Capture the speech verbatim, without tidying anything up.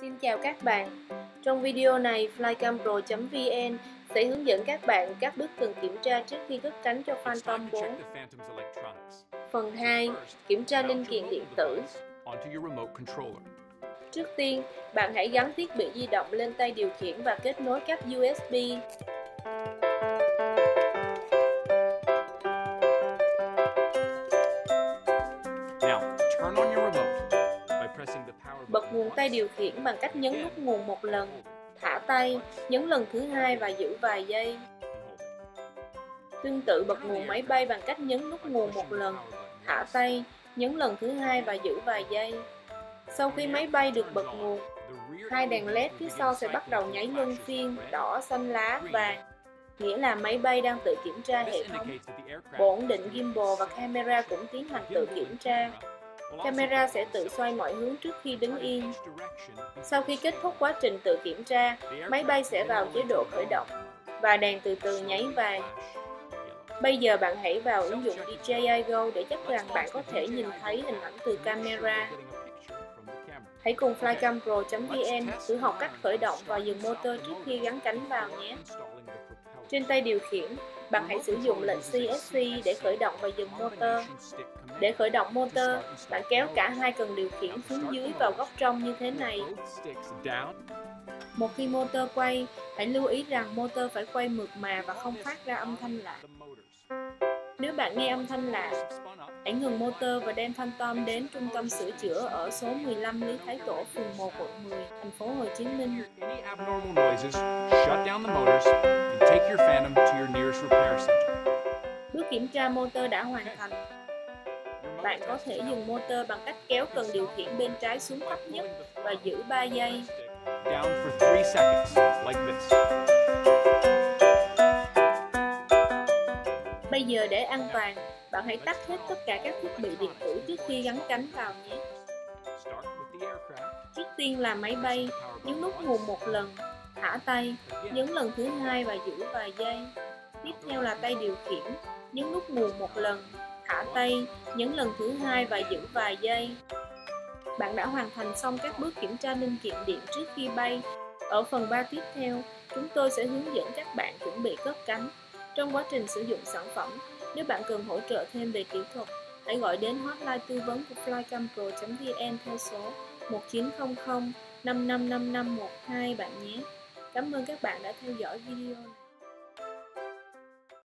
Xin chào các bạn. Trong video này, Flycampro chấm vn sẽ hướng dẫn các bạn các bước cần kiểm tra trước khi cất cánh cho Phantom bốn. Phần hai. Kiểm tra linh kiện điện tử. Trước tiên, bạn hãy gắn thiết bị di động lên tay điều khiển và kết nối cáp u ét bê. Bật nguồn tay điều khiển bằng cách nhấn nút nguồn một lần, thả tay, nhấn lần thứ hai và giữ vài giây. Tương tự, bật nguồn máy bay bằng cách nhấn nút nguồn một lần, thả tay, nhấn lần thứ hai và giữ vài giây. Sau khi máy bay được bật nguồn, hai đèn led phía sau sẽ bắt đầu nháy luân phiên đỏ, xanh lá, vàng, nghĩa là máy bay đang tự kiểm tra hệ thống. Bộ ổn định gimbal và camera cũng tiến hành tự kiểm tra. Camera sẽ tự xoay mọi hướng trước khi đứng yên. Sau khi kết thúc quá trình tự kiểm tra, máy bay sẽ vào chế độ khởi động và đèn từ từ nháy vàng. Bây giờ bạn hãy vào ứng dụng đê gi i GO để chắc rằng bạn có thể nhìn thấy hình ảnh từ camera. Hãy cùng Flycampro chấm vn thử học cách khởi động và dừng motor trước khi gắn cánh vào nhé. Trên tay điều khiển, bạn hãy sử dụng lệnh xê ét xê để khởi động và dừng motor. Để khởi động motor, bạn kéo cả hai cần điều khiển xuống dưới vào góc trong như thế này. Một khi motor quay, hãy lưu ý rằng motor phải quay mượt mà và không phát ra âm thanh lạ. Nếu bạn nghe âm thanh lạ, hãy ngừng motor và đem Phantom đến trung tâm sửa chữa ở số mười lăm Lý Thái Tổ, phường một, quận mười, thành phố Hồ Chí Minh. Bước kiểm tra motor đã hoàn thành. Bạn có thể dừng motor bằng cách kéo cần điều khiển bên trái xuống thấp nhất và giữ ba giây. Bây giờ để an toàn, bạn hãy tắt hết tất cả các thiết bị điện tử trước khi gắn cánh vào nhé. Trước tiên là máy bay, nhấn nút nguồn một lần, thả tay, nhấn lần thứ hai và giữ vài giây. Tiếp theo là tay điều khiển, nhấn nút nguồn một lần, thả tay, nhấn lần thứ hai và giữ vài giây. Bạn đã hoàn thành xong các bước kiểm tra linh kiện điện trước khi bay. Ở phần ba tiếp theo, chúng tôi sẽ hướng dẫn các bạn chuẩn bị cất cánh. Trong quá trình sử dụng sản phẩm, nếu bạn cần hỗ trợ thêm về kỹ thuật, hãy gọi đến hotline tư vấn của Flycampro chấm vn theo số một chín không không năm năm năm năm một hai bạn nhé. Cảm ơn các bạn đã theo dõi video này.